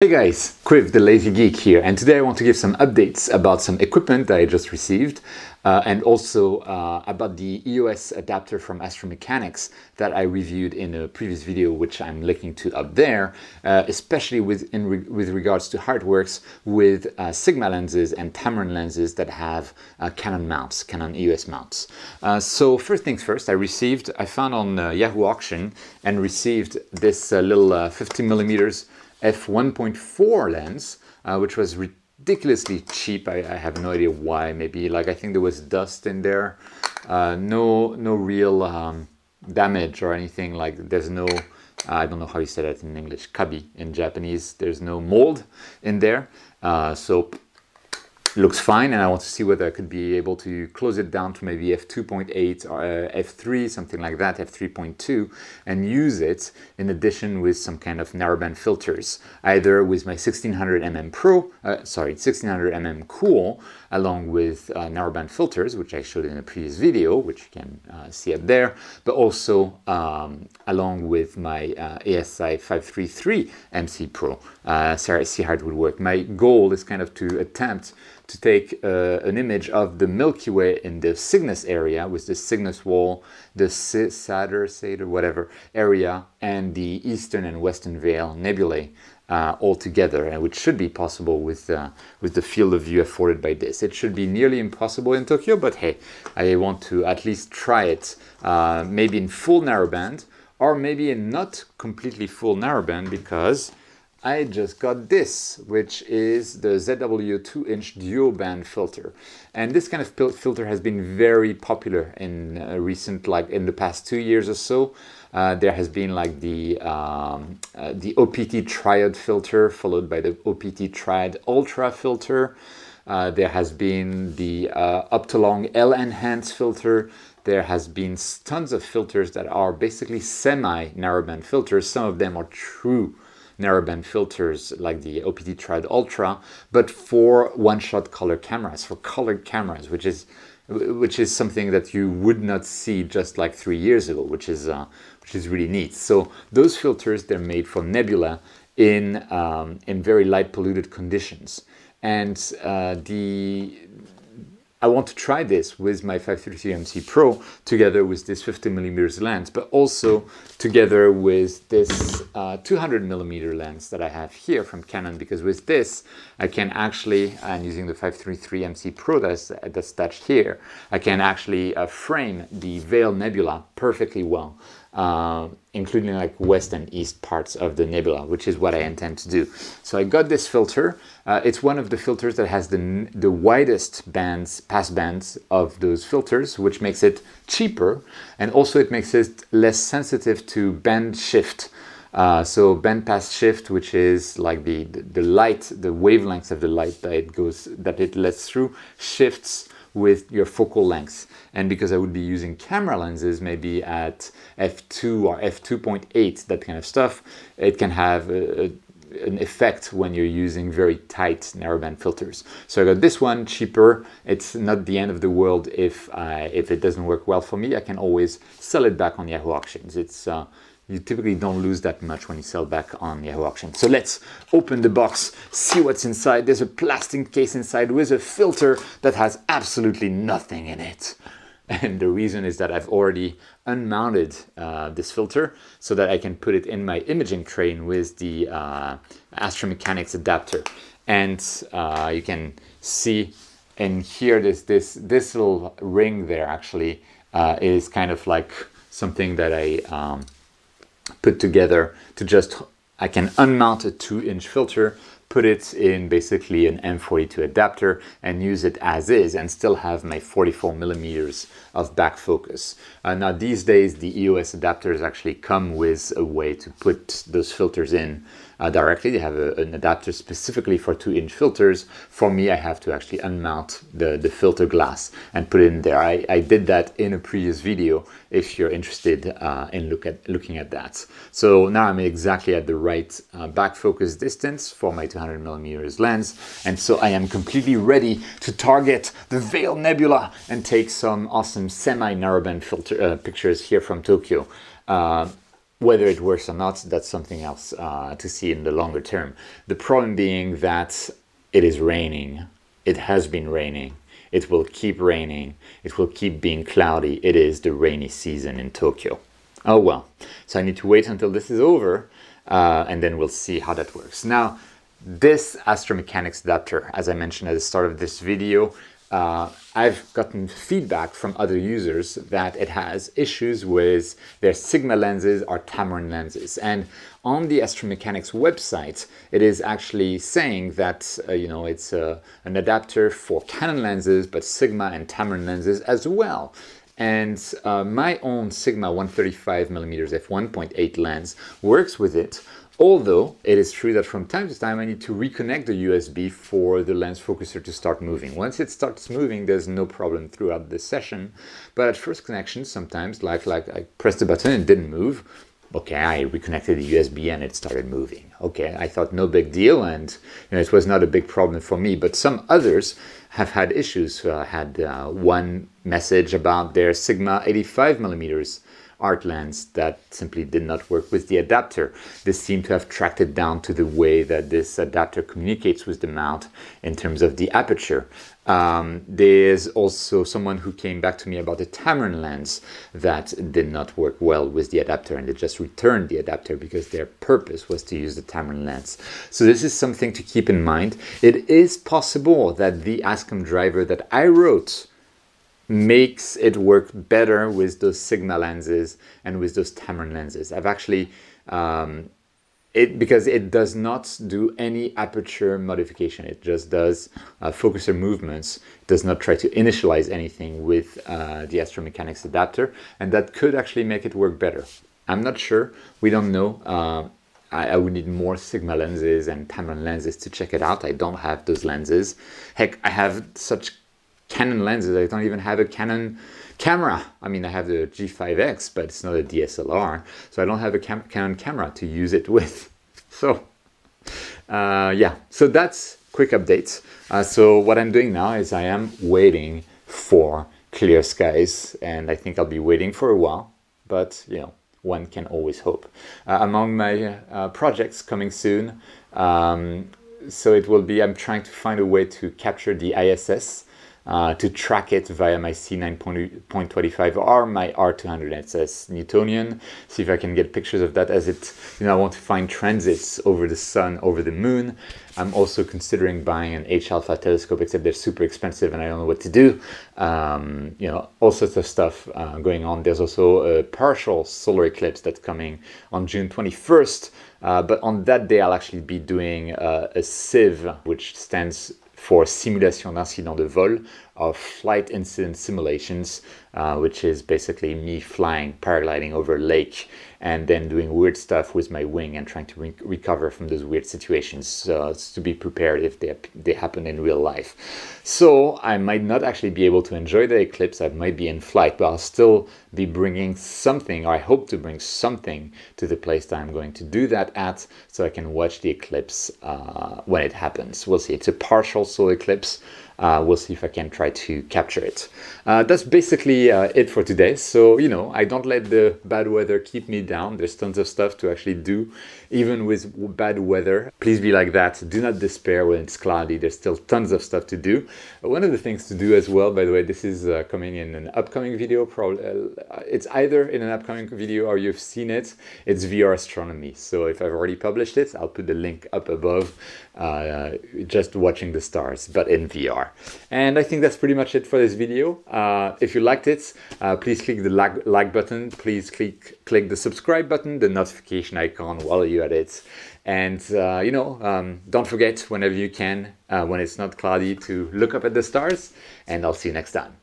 Hey guys, Cuiv the Lazy Geek here, and today I want to give some updates about some equipment that I just received and also about the EOS adapter from Astromechanics that I reviewed in a previous video, which I'm linking to up there, especially with regards to how it works with Sigma lenses and Tamron lenses that have Canon mounts, Canon EOS mounts. So first things first, I found on Yahoo Auction and received this little 50mm f1.4 lens, which was ridiculously cheap. I have no idea why. Maybe, like, I think there was dust in there. No real damage or anything. Like, there's no, I don't know how you say that in English, kabi in Japanese. There's no mold in there. So looks fine, and I want to see whether I could be able to close it down to maybe f2.8 or f3, something like that, f3.2, and use it in addition with some kind of narrowband filters, either with my 1600mm Pro, 1600mm Cool, along with narrowband filters, which I showed in a previous video, which you can see up there, but also along with my ASI 533 MC Pro. See how it would work. My goal is kind of to attempt to take an image of the Milky Way in the Cygnus area with the Cygnus wall, the Sadr, whatever area, and the eastern and western Veil nebulae all together, and which should be possible with the field of view afforded by this. It should be nearly impossible in Tokyo, but hey, I want to at least try it, maybe in full narrowband, or maybe in not completely full narrowband, because I just got this, which is the ZW 2-inch dual band filter. And this kind of filter has been very popular in the past 2 years or so. There has been like the OPT triad filter, followed by the OPT triad ultra filter. There has been the Optolong L-enhanced filter. There has been tons of filters that are basically semi-narrowband filters. Some of them are true narrowband filters, like the OPT Triad Ultra, but for one-shot color cameras, for colored cameras, which is something that you would not see just like 3 years ago, which is really neat. So those filters, they're made from nebula in very light polluted conditions, and I want to try this with my 533 MC Pro together with this 50mm lens, but also together with this 200mm lens that I have here from Canon, because with this I can actually, and using the 533 MC Pro that's attached here, I can actually frame the Veil nebula perfectly well, including like west and east parts of the nebula, which is what I intend to do. So I got this filter. It's one of the filters that has the widest bands, pass bands of those filters, which makes it cheaper, and also it makes it less sensitive to band shift. So band pass shift, which is like the light, the wavelengths of the light that it lets through, shifts with your focal length. And because I would be using camera lenses maybe at f2 or f2.8, that kind of stuff, it can have an effect when you're using very tight narrowband filters. So I got this one, cheaper. It's not the end of the world if it doesn't work well for me. I can always sell it back on Yahoo Auctions. It's you typically don't lose that much when you sell back on Yahoo Auction. So let's open the box, see what's inside. There's a plastic case inside with a filter that has absolutely nothing in it. And the reason is that I've already unmounted this filter so that I can put it in my imaging train with the Astromechanics adapter. And you can see in here, this little ring there actually is kind of like something that I put together to just, I can unmount a 2-inch filter, put it in basically an M42 adapter and use it as is, and still have my 44mm of back focus. Now these days the EOS adapters actually come with a way to put those filters in directly. They have an adapter specifically for 2-inch filters. For me, I have to actually unmount the filter glass and put it in there. I did that in a previous video, if you're interested in looking at that. So now I'm exactly at the right back focus distance for my 200mm lens, and so I am completely ready to target the Veil Nebula and take some awesome semi-narrowband filter pictures here from Tokyo. Whether it works or not, that's something else to see in the longer term. The problem being that it is raining. It has been raining. It will keep raining. It will keep being cloudy. It is the rainy season in Tokyo. Oh well. So I need to wait until this is over and then we'll see how that works. Now, this Astromechanics adapter, as I mentioned at the start of this video, I've gotten feedback from other users that it has issues with their Sigma lenses or Tamron lenses. And on the Astromechanics website, it is actually saying that, you know, it's an adapter for Canon lenses, but Sigma and Tamron lenses as well. And my own Sigma 135mm f1.8 lens works with it. Although it is true that from time to time I need to reconnect the USB for the lens focuser to start moving. Once it starts moving, there's no problem throughout the session. But at first connection, sometimes, like I pressed the button and it didn't move. Okay, I reconnected the USB and it started moving. Okay, I thought no big deal, and you know, it was not a big problem for me. But some others have had issues. I had one message about their Sigma 85mm art lens that simply did not work with the adapter. This seemed to have tracked it down to the way that this adapter communicates with the mount in terms of the aperture. There's also someone who came back to me about the Tamron lens that did not work well with the adapter, and they just returned the adapter because their purpose was to use the Tamron lens. So this is something to keep in mind. It is possible that the ASCOM driver that I wrote makes it work better with those Sigma lenses and with those Tamron lenses. I've actually, because it does not do any aperture modification. It just does focuser movements. It does not try to initialize anything with the Astromechanics adapter, and that could actually make it work better. I'm not sure, we don't know. I would need more Sigma lenses and Tamron lenses to check it out. I don't have those lenses. Heck, I have such Canon lenses. I don't even have a Canon camera. I mean, I have the G5X, but it's not a DSLR, so I don't have a Canon camera to use it with. So yeah, so that's quick updates. So what I'm doing now is I am waiting for clear skies, and I think I'll be waiting for a while, but you know, one can always hope. Among my projects coming soon, so it will be, I'm trying to find a way to capture the ISS, to track it via my C9.25R, my R200SS Newtonian, see if I can get pictures of that, as it, you know, I want to find transits over the sun, over the moon. I'm also considering buying an H-alpha telescope, except they're super expensive and I don't know what to do. You know, all sorts of stuff going on. There's also a partial solar eclipse that's coming on June 21st, but on that day I'll actually be doing a SIEV, which stands for Simulation d'incident de vol, or flight incident simulations, which is basically me flying, paragliding over a lake, and then doing weird stuff with my wing and trying to recover from those weird situations, to be prepared if they happen in real life. So I might not actually be able to enjoy the eclipse. I might be in flight, but I'll still be bringing something, or I hope to bring something, to the place that I'm going to do that at, so I can watch the eclipse when it happens. We'll see. It's a partial solar eclipse. We'll see if I can try to capture it. That's basically it for today. So, you know, I don't let the bad weather keep me down. There's tons of stuff to actually do, even with bad weather. Please be like that. Do not despair when it's cloudy. There's still tons of stuff to do. One of the things to do as well, by the way, this is coming in an upcoming video. Probably, it's either in an upcoming video or you've seen it. It's VR astronomy. So if I've already published it, I'll put the link up above. Just watching the stars, but in VR. And I think that's pretty much it for this video. If you liked it, please click the like button, please click the subscribe button, the notification icon while you're at it. And you know, don't forget, whenever you can, when it's not cloudy, to look up at the stars, and I'll see you next time.